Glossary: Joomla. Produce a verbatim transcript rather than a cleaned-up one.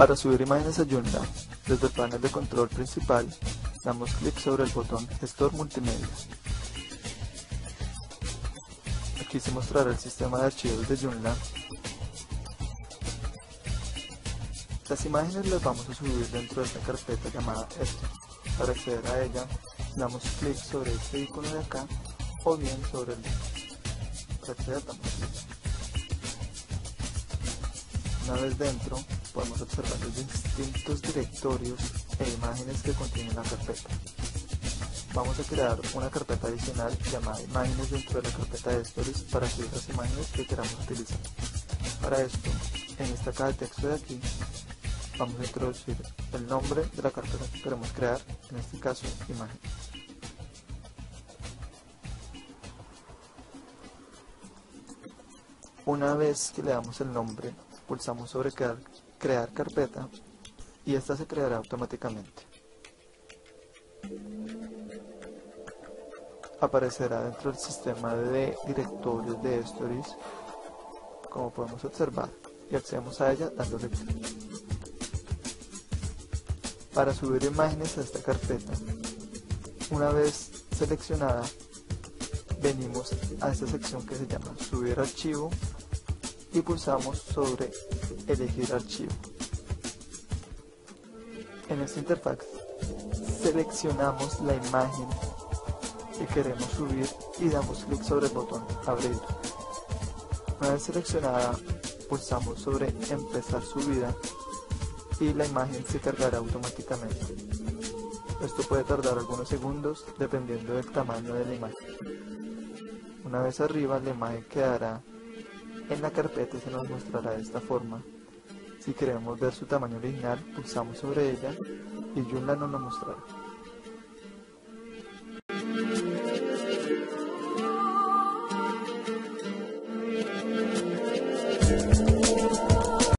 Para subir imágenes a Joomla, desde el panel de control principal, damos clic sobre el botón Gestor Multimedia. Aquí se mostrará el sistema de archivos de Joomla. Las imágenes las vamos a subir dentro de esta carpeta llamada Esto. Para acceder a ella, damos clic sobre este icono de acá o bien sobre el link. Para acceder, damos clic. Una vez dentro, podemos observar los distintos directorios e imágenes que contiene la carpeta. Vamos a crear una carpeta adicional llamada Imágenes dentro de la carpeta de Stories para subir las imágenes que queramos utilizar. Para esto, en esta caja de texto de aquí, vamos a introducir el nombre de la carpeta que queremos crear, en este caso, imágenes. Una vez que le damos el nombre, pulsamos sobre crear, crear carpeta y esta se creará automáticamente. Aparecerá dentro del sistema de directorios de Stories, como podemos observar, y accedemos a ella dándole clic. Para subir imágenes a esta carpeta, una vez seleccionada, venimos a esta sección que se llama Subir archivo y pulsamos sobre Elegir archivo. En esta interfaz seleccionamos la imagen que queremos subir y damos clic sobre el botón Abrir. Una vez seleccionada, pulsamos sobre Empezar subida y la imagen se cargará automáticamente. Esto puede tardar algunos segundos dependiendo del tamaño de la imagen. Una vez arriba, la imagen quedará en la carpeta y se nos mostrará de esta forma. Si queremos ver su tamaño original, pulsamos sobre ella y Joomla nos lo mostrará.